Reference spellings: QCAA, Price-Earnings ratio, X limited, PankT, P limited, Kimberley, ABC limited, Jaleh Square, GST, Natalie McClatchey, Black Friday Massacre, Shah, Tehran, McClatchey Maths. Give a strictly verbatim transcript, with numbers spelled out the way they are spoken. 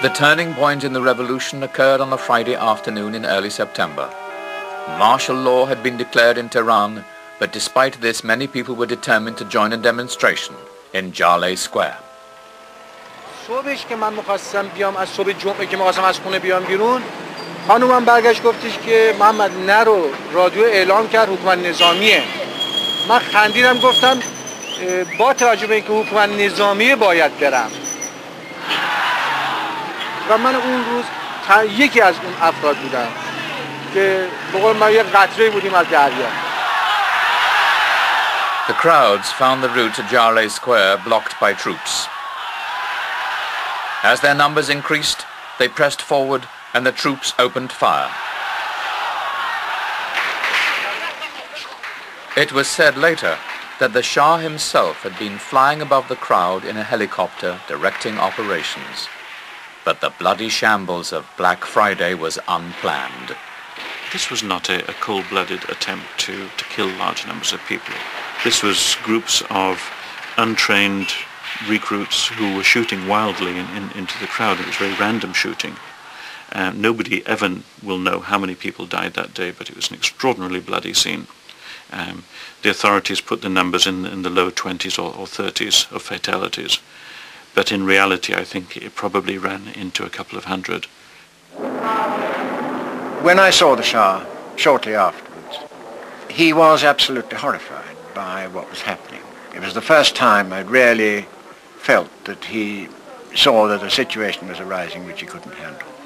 The turning point in the revolution occurred on a Friday afternoon in early September. Martial law had been declared in Tehran, but despite this, many people were determined to join a demonstration in Jaleh Square. صبحش که من می‌خواستم بیام از صبح جمعه که می‌خواستم از خونه بیام بیرون خانومم برگشت گفتش که محمد نرو رادیو اعلام کرد حکومت نظامیه من خندیدم گفتم با توجه به اینکه حکومت نظامیه باید برم و من اون روز یکی از اون افراد بودم که به قول ما یه قطره‌ای بودیم از دریا. The crowds found the route to Jaleh Square blocked by troops. As their numbers increased, they pressed forward and the troops opened fire. It was said later that the Shah himself had been flying above the crowd in a helicopter directing operations. But the bloody shambles of Black Friday was unplanned. This was not a, a cold-blooded attempt to, to kill large numbers of people. This was groups of untrained recruits who were shooting wildly in, in, into the crowd. It was very random shooting. Um, nobody ever will know how many people died that day, but it was an extraordinarily bloody scene. Um, the authorities put the numbers in, in the low twenties or, or thirties of fatalities, but in reality I think it probably ran into a couple of hundred. When I saw the Shah shortly afterwards, he was absolutely horrified by what was happening. It was the first time I'd really felt that he saw that a situation was arising which he couldn't handle.